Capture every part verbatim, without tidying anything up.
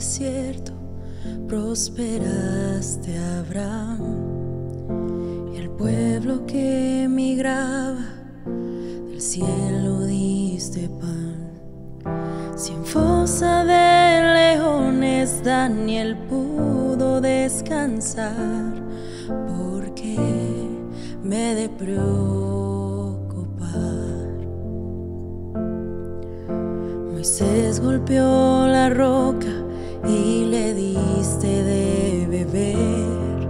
desierto prosperaste a Abraham, y el pueblo que emigraba del cielo diste pan. Si en fosa de leones Daniel pudo descansar, ¿por qué me he de preocupar? Moisés golpeó la roca y le diste de beber,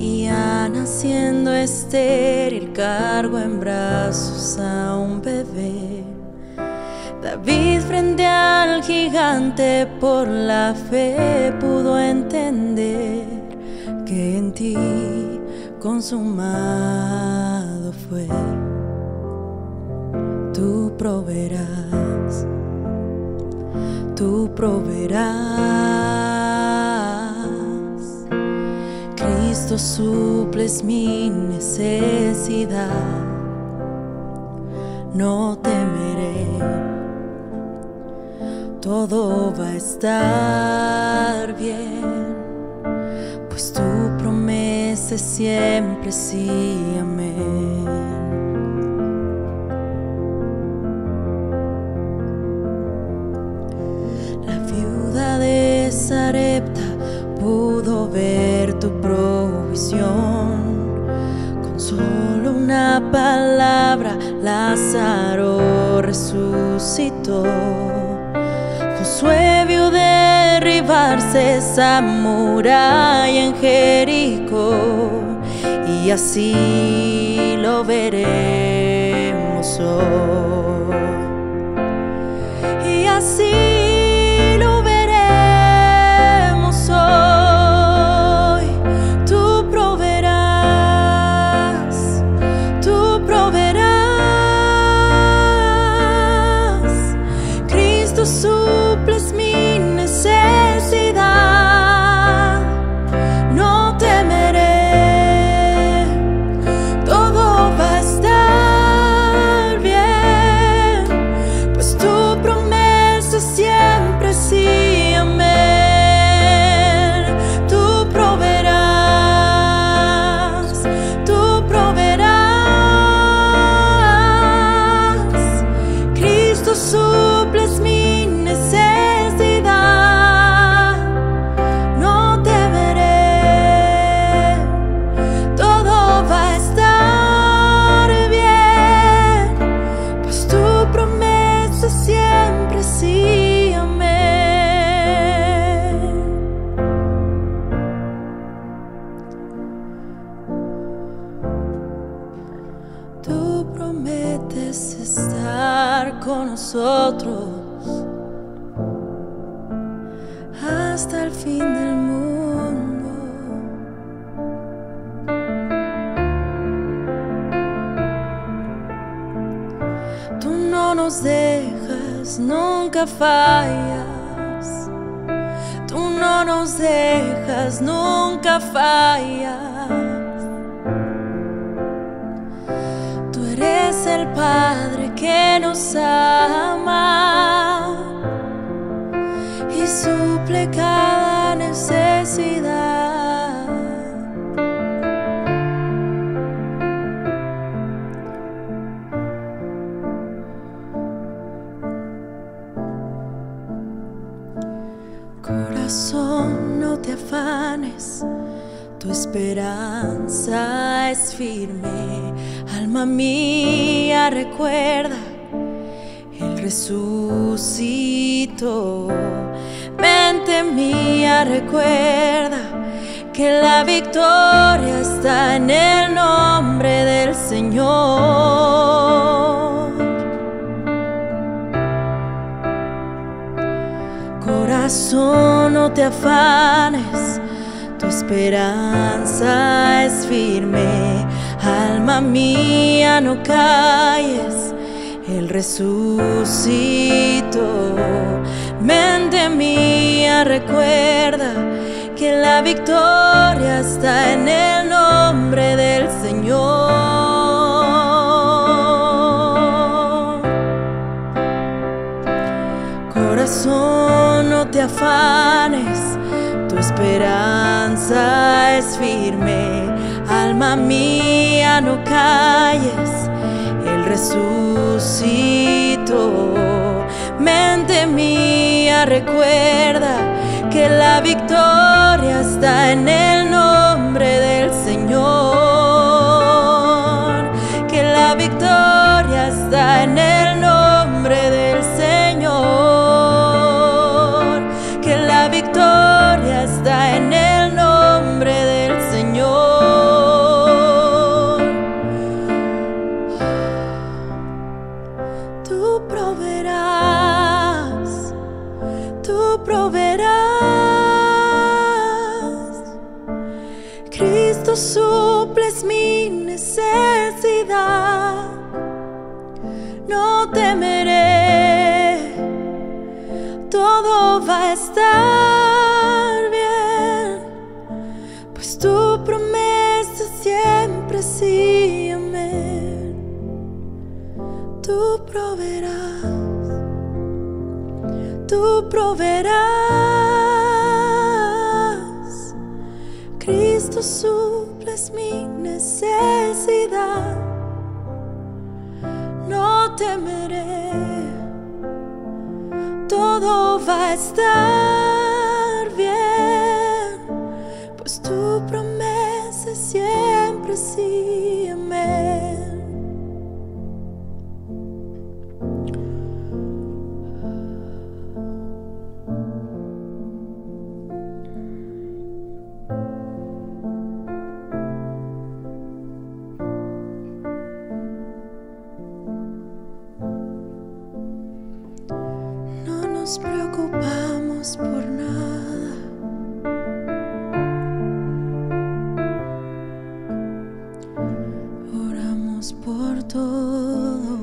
y Ana, siendo estéril, cargó en brazos a un bebé. David, frente al gigante, por la fe pudo entender que en ti consumado fue. Tú proveerás, tú proveerás. Cristo, suples mi necesidad. No temeré, todo va a estar bien, pues tu promesa siempre sí, amén. La viuda de Sarepta pudo ver tu provisión, con solo una palabra Lázaro resucitó. Josué vio derribarse esa muralla en Jericó, y así lo veremos hoy, y así lo veremos hoy. Tú proveerás, tú proveerás. Cristo suples mi necesidad. No temeré, todo va a estar bien, pues tu promesa siempre sí, amén. Tú proveerás, tú proveerás. Cristo suples mi necesidad. Siempre sí, amén. Tú prometes estar con nosotros hasta el fin del mundo. Tú no nos dejas, nunca fallas. Tú no nos dejas, nunca fallas. Tú eres el Padre que nos ama y suple cada necesidad. Corazón, no te afanes, tu esperanza es firme. Alma mía, recuerda, Él resucitó. Mente mía, recuerda que la victoria está en el nombre del Señor. Corazón, no te afanes, tu esperanza es firme. Alma mía, no calles, Él resucitó. Mente mía, recuerda que la victoria está en el nombre del Señor. Corazón, no no te afanes, tu esperanza es firme. Alma mía, no calles, Él resucitó. Mente mía, recuerda que la victoria está en el nombre del Señor, que la victoria está en el nombre del Señor, que la victoria está en el nombre del Señor. Tú proveerás, tú proveerás. Tú suples mi necesidad, no temeré, todo va a estar bien, pues tu promesa siempre sí, amén. Tú proveerás, tú proveerás, Cristo su es mi necesidad, no temeré, todo va a estar bien, pues tu promesa siempre sí, amén. No nos preocupamos por nada, oramos por todo.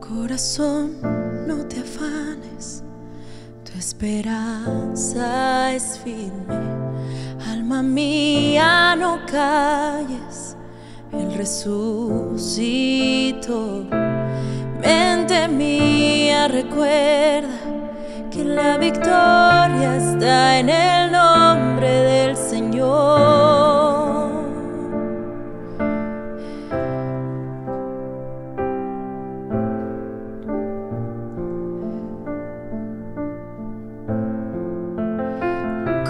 Corazón, no te afanes, tu esperanza es firme. Alma mía, no calles, Él resucitó. Mente mía, recuerda que la victoria está en el nombre del Señor.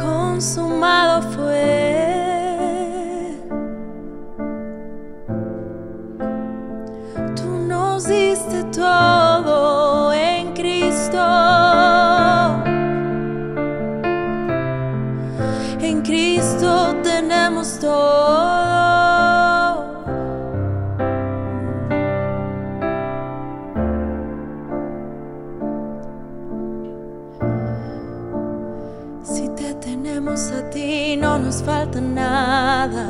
Consumado fue. Nos diste todo en Cristo, en Cristo tenemos todo. Si te tenemos a ti, no nos falta nada.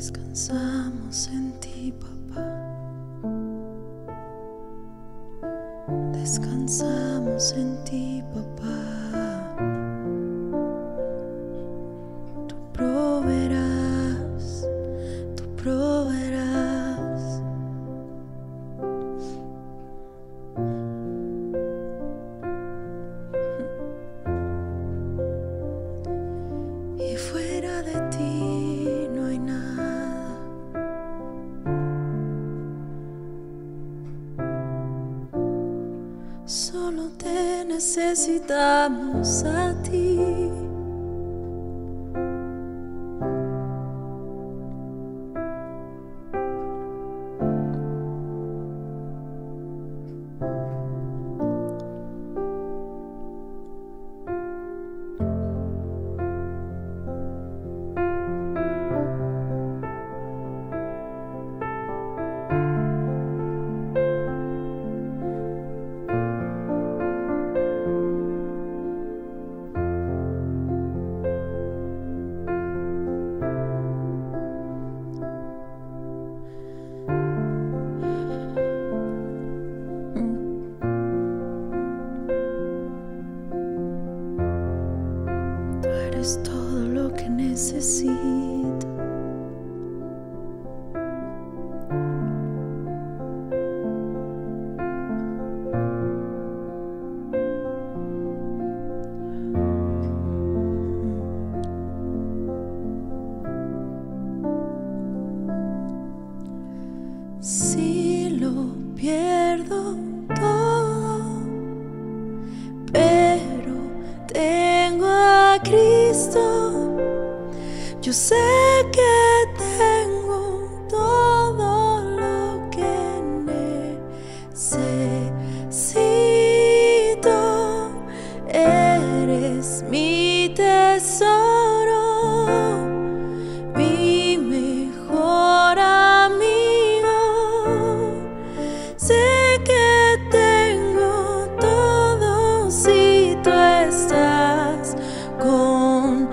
Descansamos en ti, papá. Descansamos en ti, papá. Tú proveerás, tú proveerás. Y fuera de ti no necesitamos a ti. Es todo lo que necesito. Si lo pierdo todo, pero tengo a Cristo. Yo sé que tengo todo lo que necesito. Eres mi tesoro, mi mejor amigo. Sé que tengo todo si tú estás conmigo.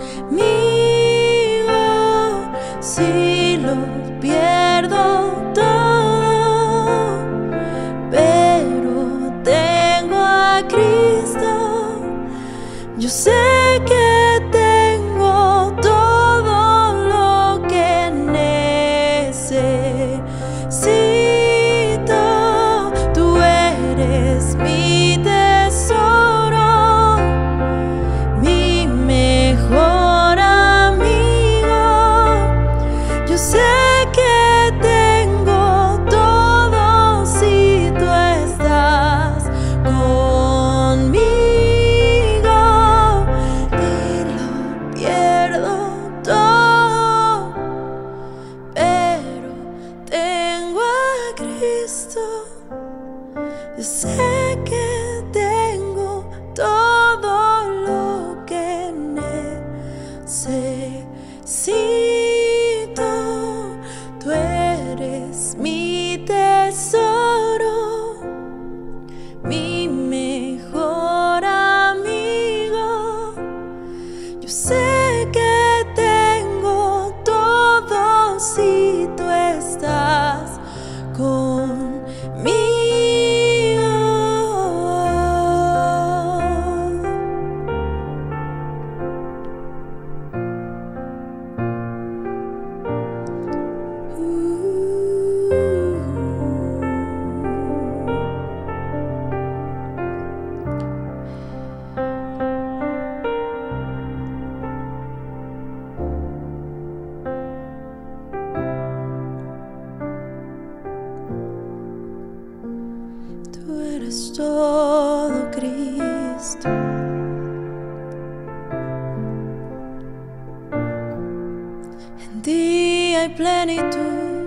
Si lo pierdo todo, pero tengo a Cristo. Yo sé que tengo todo lo que necesito. Tú eres mi tesoro, mi mejor. Yo sé que tengo todo lo que necesito. Tú eres mi tesoro, mi mejor amigo. Yo sé que tengo todo si tú estás conmigo. Eres todo, Cristo. En ti hay plenitud.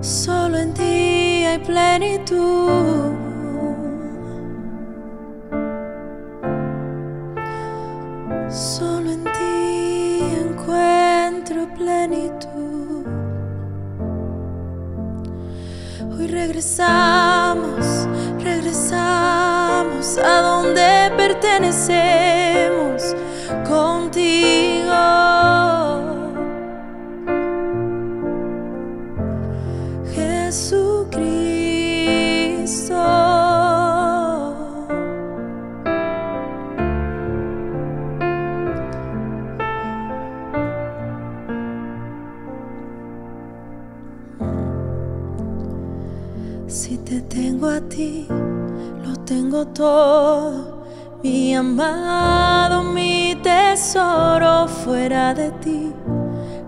Solo en ti hay plenitud. Solo en ti encuentro plenitud. Hoy regresamos, regresamos a donde pertenecemos contigo, Jesucristo. Si te tengo a ti, lo tengo todo, mi amado, mi tesoro. Fuera de ti,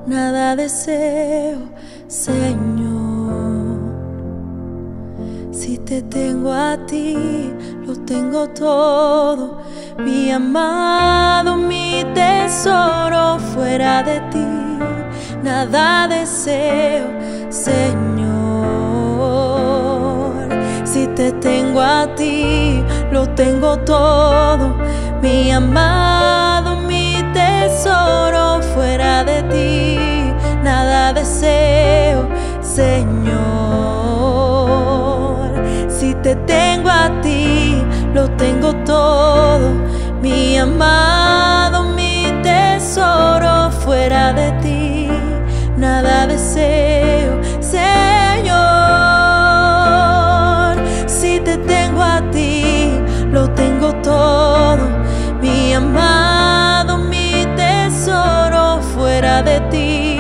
nada deseo, Señor. Si te tengo a ti, lo tengo todo, mi amado, mi tesoro. Fuera de ti nada deseo, Señor. Si te tengo a ti, lo tengo todo, mi amado, mi tesoro. Fuera de ti nada deseo, Señor. Si te tengo a ti, lo tengo todo, mi amado, mi tesoro. Fuera de ti nada deseo, Señor. Si te tengo a ti, lo tengo todo, mi amado, mi tesoro. Fuera de ti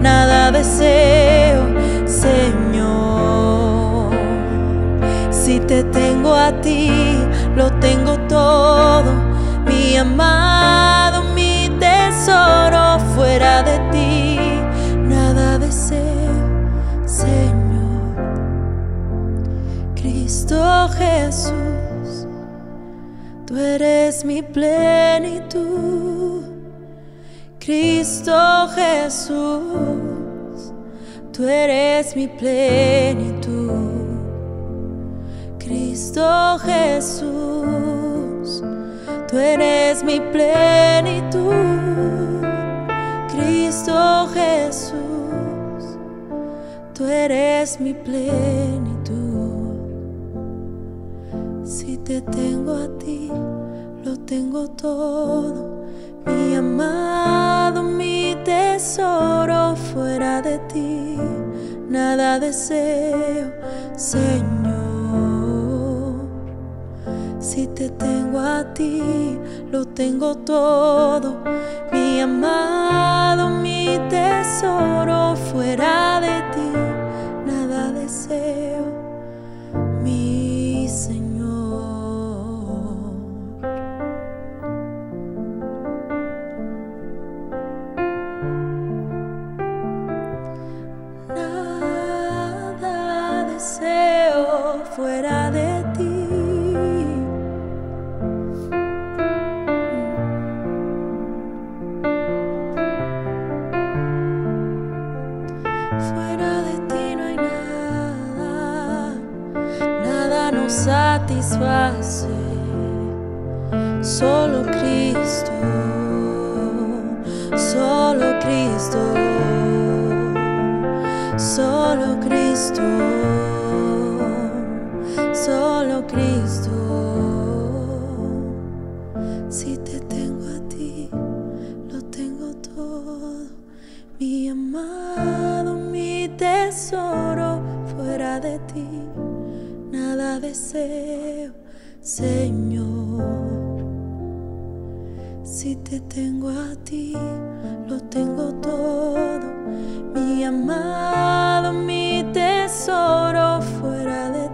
nada deseo, Señor. Si te tengo a ti, lo tengo todo, mi amado, mi tesoro. Fuera de ti nada deseo, Señor. Cristo Jesús, tú eres mi plenitud. Cristo Jesús, tú eres mi plenitud. Cristo Jesús, tú eres mi plenitud. Cristo Jesús, tú eres mi plenitud. Si te tengo a ti, lo tengo todo, mi amado, mi tesoro. Fuera de ti nada deseo, Señor. Si te tengo a ti, lo tengo todo, mi amado, mi tesoro. Fuera de ti nada deseo, mi Señor. Fuera de ti Fuera de ti no hay nada, nada nos satisface, solo Cristo, solo Cristo, solo Cristo. Solo Cristo. Si te tengo a ti, lo tengo todo, mi amado, mi tesoro. Fuera de ti nada deseo, Señor. Si te tengo a ti, lo tengo todo, mi amado, mi tesoro. Fuera de ti